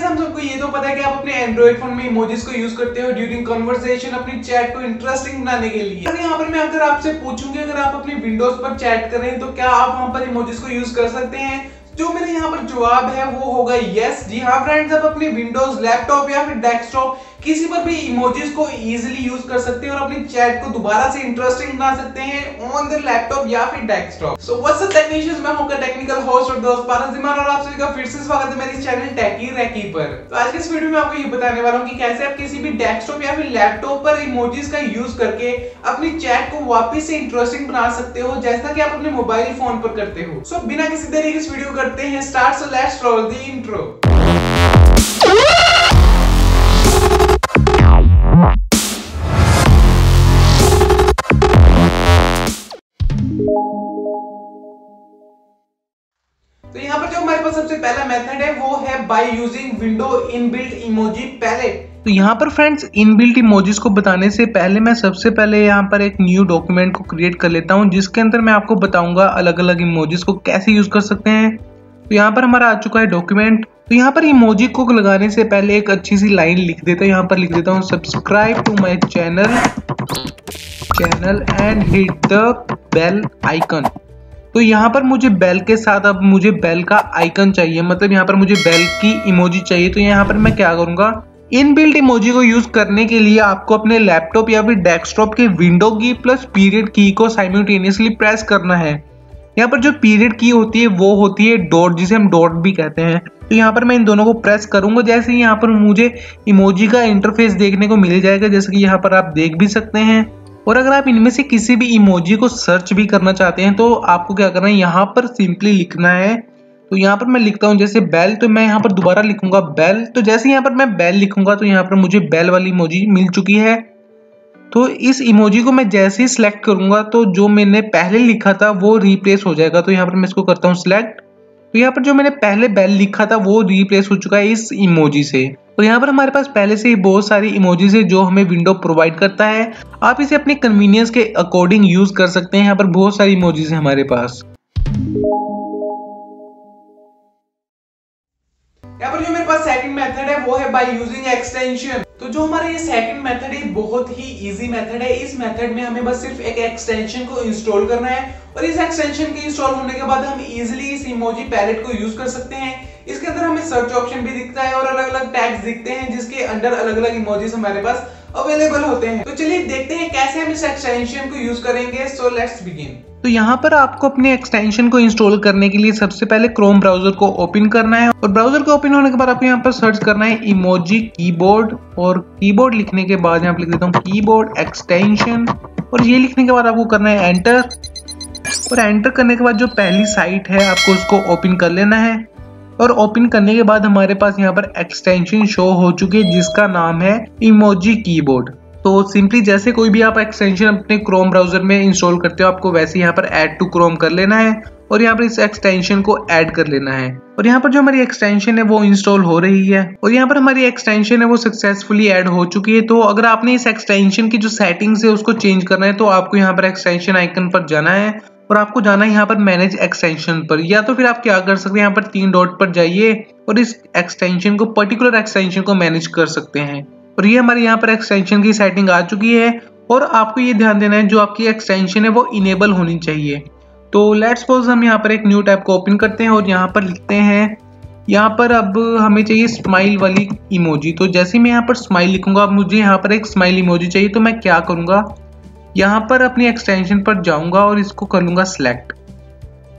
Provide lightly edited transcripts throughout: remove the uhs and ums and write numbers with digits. Guys हम सबको ये तो पता है कि आप अपने एंड्रॉइड फोन में इमोजीज को यूज करते हो ड्यूरिंग कन्वर्सेशन अपनी चैट को इंटरेस्टिंग बनाने के लिए। और यहाँ पर मैं अगर आपसे पूछूंगी अगर आप अपने विंडोज पर चैट कर रहे हैं तो क्या आप वहाँ पर इमोजीज को यूज कर सकते हैं, जो मेरे यहाँ पर जवाब है वो होगा यस। जी हाँ फ्रेंड्स, आप अपने विंडोज लैपटॉप या फिर डेस्कटॉप किसी पर भी इमोजीज को इजीली यूज कर सकते हैं और अपनी चैट को दोबारा से इंटरेस्टिंग बना सकते हैं ऑन द लैपटॉप या फिर desktop. So what's up technicians, मैं हूं आपका टेक्निकल होस्ट और दोस्त पारस धीमान और आप सभी का फिर से स्वागत है मेरे चैनल टेकी रैकी पर। तो आज के इस वीडियो में आपको ये बताने वाला हूं कि कैसे आप किसी भी डेस्कटॉप या फिर लैपटॉप पर इमोजीज का यूज करके अपनी चैट को वापस से इंटरेस्टिंग बना सकते हो जैसा कि आप अपने मोबाइल फोन पर करते हो। सो बिना किसी देरी के इस वीडियो करते हैं start. So let's roll the intro. तो यहाँ पर जो हमारे पास सबसे पहला मेथड है वो है by using window inbuilt emoji palette. तो यहाँ पर फ्रेंड्स इनबिल्ट इमोजीज को बताने से पहले मैं सबसे पहले यहाँ पर एक न्यू डॉक्यूमेंट को क्रिएट कर लेता हूँ जिसके अंदर मैं आपको बताऊंगा अलग अलग इमोजीज को कैसे यूज कर सकते हैं। तो यहाँ पर हमारा आ चुका है डॉक्यूमेंट। तो यहाँ पर इमोजी को लगाने से पहले एक अच्छी सी लाइन लिख देता हूँ। यहाँ पर लिख देता हूँ subscribe to my channel and hit the bell icon. तो यहाँ पर मुझे बेल के साथ अब मुझे बेल का आइकन चाहिए, मतलब यहाँ पर मुझे बेल की इमोजी चाहिए। तो यहाँ पर मैं क्या करूँगा, इनबिल्ट इमोजी को यूज करने के लिए आपको अपने लैपटॉप या फिर डेस्कटॉप के विंडो की प्लस पीरियड की को साइमल्टेनियसली प्रेस करना है। यहाँ पर जो पीरियड की होती है वो होती है डॉट, जिसे हम डॉट भी कहते हैं। तो यहाँ पर मैं इन दोनों को प्रेस करूंगा, जैसे यहाँ पर मुझे इमोजी का इंटरफेस देखने को मिल जाएगा जैसे कि यहाँ पर आप देख भी सकते हैं। और अगर आप इनमें से किसी भी इमोजी को सर्च भी करना चाहते हैं तो आपको क्या करना है, यहाँ पर सिंपली लिखना है। तो यहाँ पर मैं लिखता हूँ जैसे बेल, तो मैं यहाँ पर दोबारा लिखूंगा बेल। तो जैसे यहाँ पर मैं बेल लिखूंगा तो यहाँ पर मुझे बेल वाली इमोजी मिल चुकी है। तो इस इमोजी को मैं जैसे ही सिलेक्ट करूंगा तो जो मैंने पहले लिखा था वो रिप्लेस हो जाएगा। तो यहाँ पर मैं इसको करता हूँ सिलेक्ट। तो यहाँ पर जो मैंने पहले बेल लिखा था वो रिप्लेस हो चुका है इस इमोजी से। और यहाँ पर हमारे पास पहले से ही बहुत सारी इमोजीज है जो हमें विंडो प्रोवाइड करता है। आप इसे अपने कन्वीनियंस के अकॉर्डिंग यूज कर सकते हैं। यहाँ पर बहुत सारी इमोजीज है हमारे पास। यहाँ पर जो मेरे पास सेकंड मेथड है वो है बाय यूजिंग एक्सटेंशन। तो जो हमारा ये सेकंड मेथड है बहुत ही इजी मेथड है। इस मेथड में हमें बस सिर्फ एक एक्सटेंशन को इंस्टॉल करना है और इस एक्सटेंशन के इंस्टॉल होने के बाद हम इजीली इस इमोजी पैलेट को यूज कर सकते हैं। इसके अंदर हमें सर्च ऑप्शन भी दिखता है और अलग अलग टैग्स दिखते हैं जिसके अंदर अलग अलग इमोजीज हमारे पास अवेलेबल होते हैं। तो चलिए देखते हैं कैसे हम इस एक्सटेंशन को यूज करेंगे। So let's begin. तो यहाँ पर आपको अपने एक्सटेंशन को इंस्टॉल करने के लिए सबसे पहले क्रोम ब्राउजर को ओपन करना है और ब्राउजर को ओपन होने के बाद आपको यहाँ पर सर्च करना है इमोजी कीबोर्ड। और कीबोर्ड लिखने के बाद यहाँ पर लिख देता हूँ कीबोर्ड एक्सटेंशन और ये लिखने के बाद आपको करना है एंटर। और एंटर करने के बाद जो पहली साइट है आपको उसको ओपन कर लेना है। और ओपन करने के बाद हमारे पास यहाँ पर एक्सटेंशन शो हो चुकी है जिसका नाम है इमोजी कीबोर्ड। तो सिंपली जैसे कोई भी आप एक्सटेंशन अपने क्रोम ब्राउजर में इंस्टॉल करते हो आपको वैसे यहाँ पर ऐड टू क्रोम कर लेना है और यहाँ पर इस एक्सटेंशन को ऐड कर लेना है। और यहाँ पर जो हमारी एक्सटेंशन है वो इंस्टॉल हो रही है और यहाँ पर हमारी एक्सटेंशन है वो सक्सेसफुली ऐड हो चुकी है। तो अगर आपने इस एक्सटेंशन की जो सेटिंग्स है उसको चेंज करना है तो आपको यहाँ पर एक्सटेंशन आइकन पर जाना है और आपको जाना है यहाँ पर मैनेज एक्सटेंशन पर। या तो फिर आप क्या कर सकते हैं, यहाँ पर 3 डॉट पर जाइए और इस एक्सटेंशन को पर्टिकुलर एक्सटेंशन को मैनेज कर सकते हैं। और ये हमारे यहाँ पर एक्सटेंशन की सेटिंग आ चुकी है और आपको ये ध्यान देना है जो आपकी एक्सटेंशन है वो इनेबल होनी चाहिए। तो लेट्स सपोज हम यहाँ पर एक न्यू टैब को ओपन करते हैं और यहाँ पर लिखते हैं, यहाँ पर अब हमें चाहिए स्माइल वाली इमोजी। तो जैसे मैं यहाँ पर स्माइल लिखूंगा अब मुझे यहाँ पर एक स्माइल इमोजी चाहिए। तो मैं क्या करूँगा, यहाँ पर अपनी एक्सटेंशन पर जाऊँगा और इसको कर लूँगा सिलेक्ट।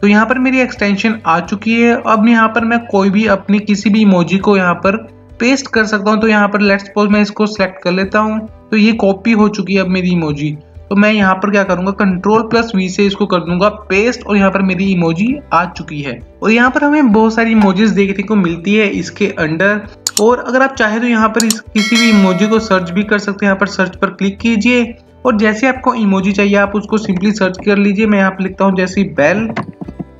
तो यहाँ पर मेरी एक्सटेंशन आ चुकी है। अब यहाँ पर मैं कोई भी अपनी किसी भी इमोजी को यहाँ पर पेस्ट कर सकता हूँ। तो यहाँ पर लेट्स सपोज मैं इसको सिलेक्ट कर लेता हूँ। तो ये कॉपी हो चुकी है अब मेरी इमोजी। तो मैं यहाँ पर क्या करूँगा, Ctrl+V से इसको कर दूंगा पेस्ट और यहाँ पर मेरी इमोजी आ चुकी है। और यहाँ पर हमें बहुत सारी इमोजीज देखने को मिलती है इसके अंडर। और अगर आप चाहे तो यहाँ पर किसी भी इमोजी को सर्च भी कर सकते हैं। यहाँ पर सर्च पर क्लिक कीजिए और जैसे आपको इमोजी चाहिए आप उसको सिंपली सर्च कर लीजिए। मैं यहाँ पर लिखता हूँ जैसे बेल,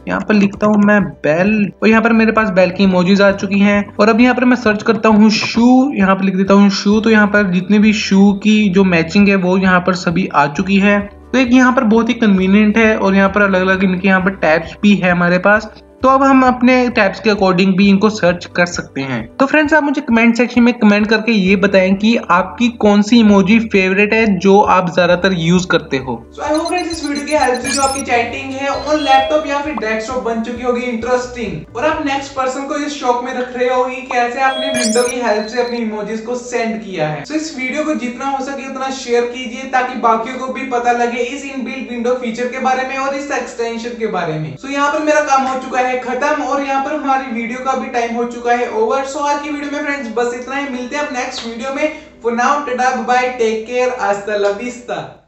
यहाँ पर लिखता हूँ मैं बेल और यहाँ पर मेरे पास बेल की इमोजीज आ चुकी हैं। और अब यहाँ पर मैं सर्च करता हूँ शू, यहाँ पर लिख देता हूँ शू। तो यहाँ पर जितने भी शू की जो मैचिंग है वो यहाँ पर सभी आ चुकी है। तो एक यहाँ पर बहुत ही कन्वीनियंट है और यहाँ पर अलग अलग इनके यहाँ पर टैब्स भी है हमारे पास। तो अब हम अपने टैब्स के अकॉर्डिंग भी इनको सर्च कर सकते हैं। तो फ्रेंड्स, आप मुझे कमेंट सेक्शन में कमेंट करके ये बताएं कि आपकी कौन सी इमोजी फेवरेट है जो आप ज्यादातर यूज करते हो। So, I hope friends, इस वीडियो की हेल्प से जो आपकी चैटिंग है ऑन लैपटॉप या फिर डेस्कटॉप बन चुकी होगी इंटरेस्टिंग, और आप नेक्स्ट पर्सन को इस शौक में रख रहे होगी कैसे आपने विंडो की हेल्प से अपनी इमोजीज को सेंड किया है। तो इस वीडियो को जितना हो सके उतना शेयर कीजिए ताकि बाकियों को भी पता लगे इस इनबिल्ट विंडो फीचर के बारे में और इस एक्सटेंशन के बारे में। So, यहाँ पर मेरा काम हो चुका है खत्म, और यहाँ पर हमारी वीडियो का भी टाइम हो चुका है ओवर। सो आज की वीडियो में फ्रेंड्स बस इतना ही, मिलते हैं अब नेक्स्ट वीडियो में। For now tata, bye bye, take care, hasta la vista.